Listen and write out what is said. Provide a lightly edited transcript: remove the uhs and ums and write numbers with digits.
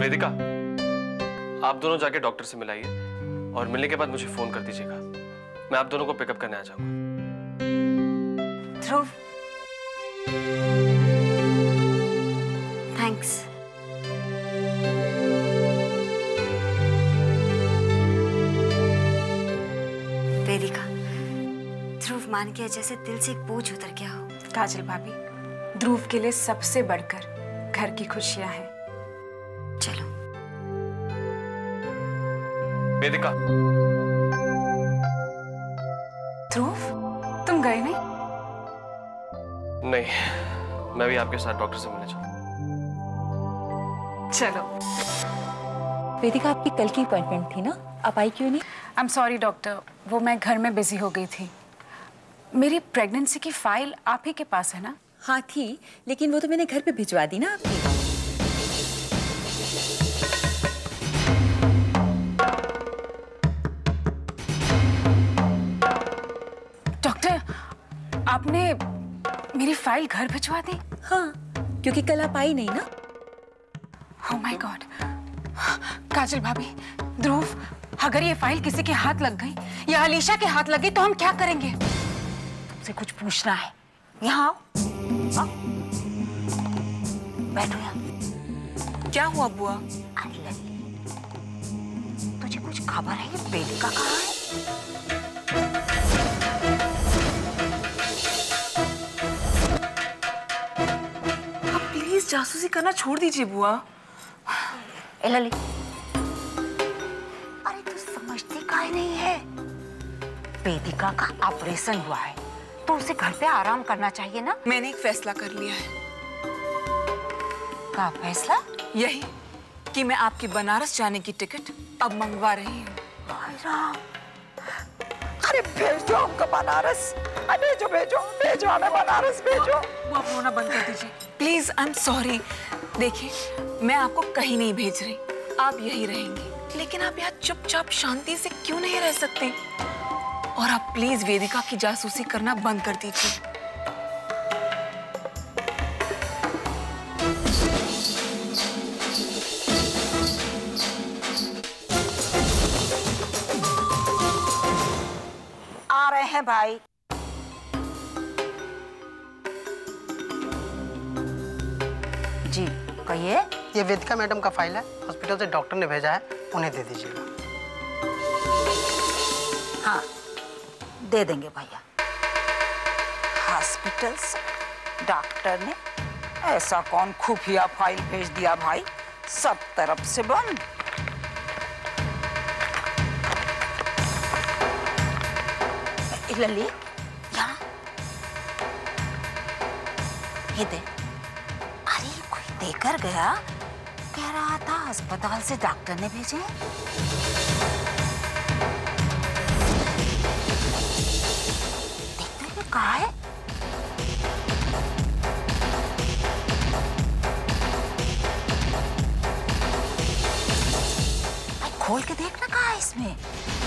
वेदिका, आप दोनों जाके डॉक्टर से मिलाइए और मिलने के बाद मुझे फोन कर दीजिएगा। मैं आप दोनों को पिकअप करने आ जाऊंगा। ध्रुव, थैंक्स। वेदिका, ध्रुव मान के जैसे दिल से एक बोझ उतर गया हो। काजल भाभी, ध्रुव के लिए सबसे बढ़कर घर की खुशियां हैं। चलो वेदिका। ध्रुव, तुम गए नहीं? नहीं, मैं भी आपके साथ डॉक्टर से मिलने जाऊं। चलो। वेदिका, आपकी कल की अपॉइंटमेंट थी ना, आप आई क्यों नहीं? आई एम सॉरी डॉक्टर, वो मैं घर में बिजी हो गई थी। मेरी प्रेगनेंसी की फाइल आप ही के पास है ना? हाँ थी, लेकिन वो तो मैंने घर पे भिजवा दी ना आपकी। डॉक्टर, आपने मेरी फाइल घर भिजवा दी? हाँ, क्योंकि कल आप आई नहीं ना। Oh my God. काजल भाभी, ध्रुव, अगर ये फाइल किसी के हाथ लग गई या अलीशा के हाथ लगी तो हम क्या करेंगे? तुमसे कुछ पूछना है, यहाँ आओ। हाँ? बैठो यहाँ। क्या हुआ बुआ? तुझे कुछ खबर है ये वेदिका कहाँ है? आप प्लीज जासूसी करना छोड़ दीजिए बुआ। लली, अरे तू समझती काहे नहीं है? वेदिका का ऑपरेशन हुआ है तो उसे घर पे आराम करना चाहिए ना। मैंने एक फैसला कर लिया है। क्या फैसला? यही कि मैं आपकी बनारस जाने की टिकट अब मंगवा रही हूँ। अरे भेज दो हमको बनारस। भेजो भेजो भेजो हमें बनारस भेजो। आप रोना बंद कर दीजिए प्लीज। I am sorry. देखिए, मैं आपको कहीं नहीं भेज रही, आप यही रहेंगे। लेकिन आप यहाँ चुपचाप शांति से क्यों नहीं रह सकते? और आप प्लीज वेदिका की जासूसी करना बंद कर दीजिए। आ रहे हैं भाई। जी कहिए। ये वेदिका मैडम का फाइल है, हॉस्पिटल से डॉक्टर ने भेजा है, उन्हें दे दीजिएगा। हाँ दे देंगे भैया। हॉस्पिटल से डॉक्टर ने ऐसा कौन खुफिया फाइल भेज दिया भाई? सब तरफ से बंद। लली, यहाँ ये दे। अरे कोई देकर गया, कह रहा था अस्पताल से डॉक्टर ने भेजे। कहाँ है? खोल के देखना कहाँ है इसमें।